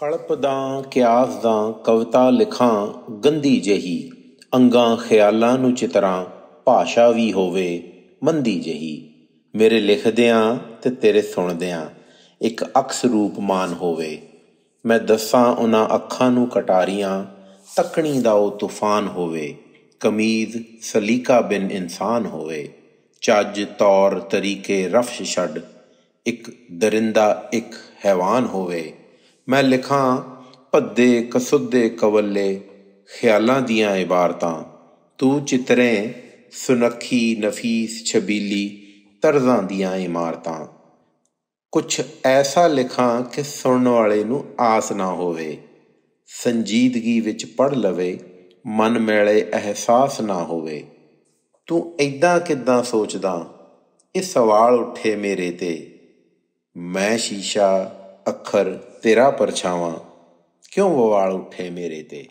कड़पदां क्याफदां कविता लिखां गंदी जही, अंगां ख्यालां नू चितरां, भाषा भी होवे मंदी जही। मेरे लिखदियां ते तेरे सुणदियां, एक अक्स रूपमान होवे। मैं दस्सां उन्हां अखां नू कटारियां, तकणी दा ओ तूफान होवे। कमीज सलीका बिन इंसान होवे, चज तौर तरीके रफ्श छड, एक दरिंदा एक हैवान होवे। मैं लिखां भद्दे कसुदे कवले ख्यालां दियां इबारतां, तू चितरें सुनखी नफीस छबीली तरजां दियां इमारतां। कुछ ऐसा लिखां कि सुनने वाले नू आस ना होवे, संजीदगी विच पढ़ लवे, मन मेले एहसास ना होवे। तू इदां किदां सोचदा, इह सवाल उठे मेरे ते। मैं शीशा अखर तेरा परछावां, क्यों ववाल उठे मेरे ते।